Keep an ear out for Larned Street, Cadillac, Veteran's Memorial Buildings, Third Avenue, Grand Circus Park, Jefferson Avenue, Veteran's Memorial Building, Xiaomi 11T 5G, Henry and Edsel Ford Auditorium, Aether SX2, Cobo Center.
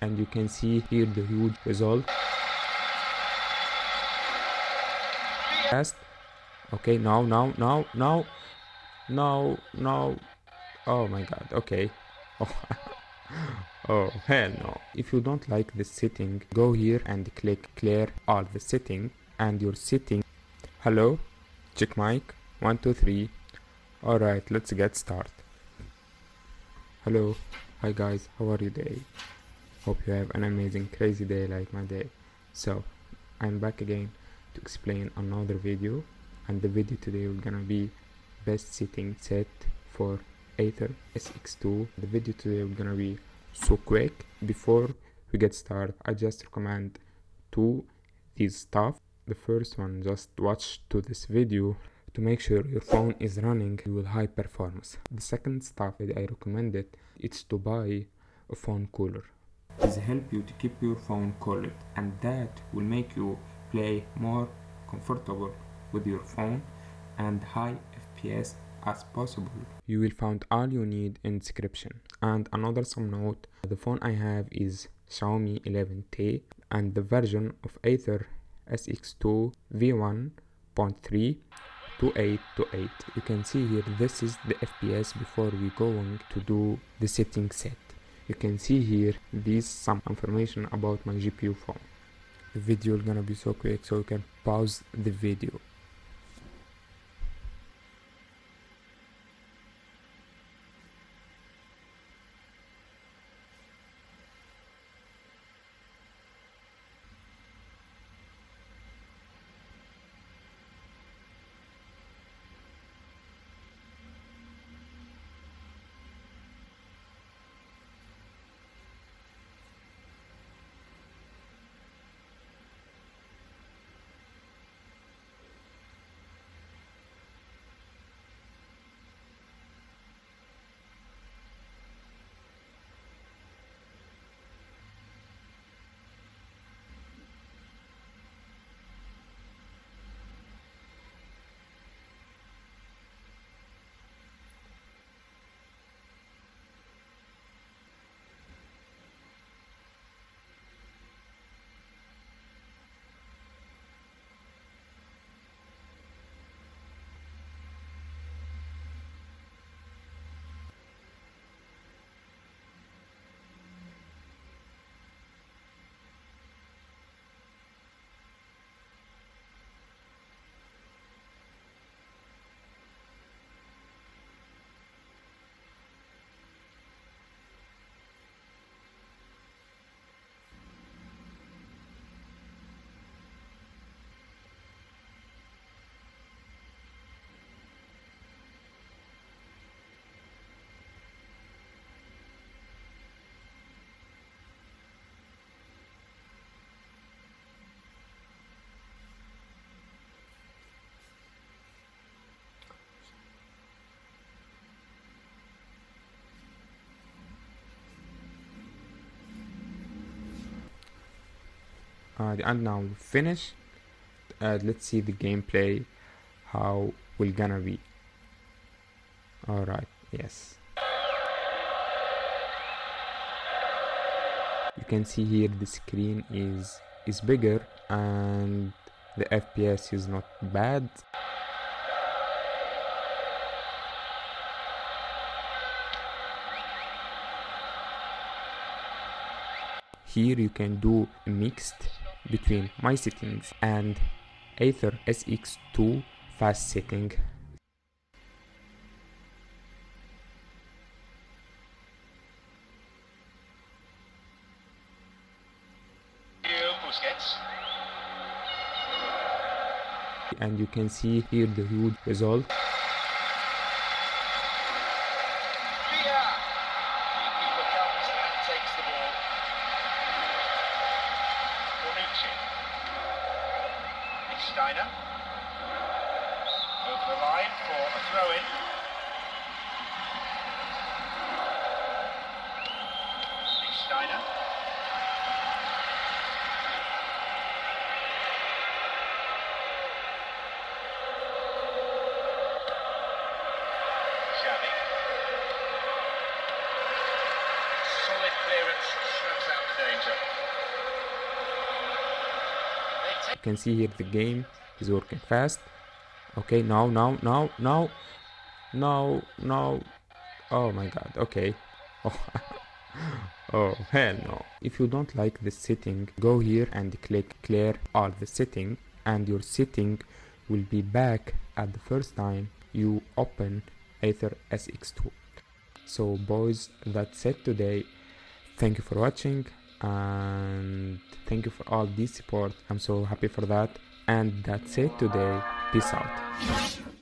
and you can see here the huge result. Fast. Okay, now. Oh my god, okay. Oh. Oh hell no. If you don't like this setting, go here and click clear all the setting, and your setting. Hello, check mic 1 2 3. All right, let's get started. Hello, hi guys, how are you today? Hope you have an amazing crazy day like my day. So I'm back again to explain another video, and the video today is gonna be best setting set for Aether SX2. The video today is gonna be so quick. Before we get started, I just recommend these stuff. The first one, just watch to this video to make sure your phone is running with high performance. The second stuff that I recommend it's to buy a phone cooler. This helps you to keep your phone cooled, and that will make you play more comfortable with your phone and high FPS as possible. You will find all you need in description. And another some note, the phone I have is Xiaomi 11T, and the version of Aether SX2 v1.3 2828. You can see here this is the FPS. Before we going to do the setting set, you can see here these some information about my GPU phone. The video is gonna be so quick, so you can pause the video. And now we finish. Let's see the gameplay how we're gonna be. All right, yes, you can see here the screen is bigger and the FPS is not bad. Here you can do a mixed between my settings and Aether SX2 fast setting. And you can see here the huge result. Solid clearance, shrubs out the You can see here the game is working fast. Okay, now. Oh my god, okay. Oh, oh hell no. If you don't like the setting, go here and click clear all the setting, and your setting will be back at the first time you open Aether SX2. So boys, that's it today. Thank you for watching, and thank you for all this support. I'm so happy for that. And that's it today. Peace out.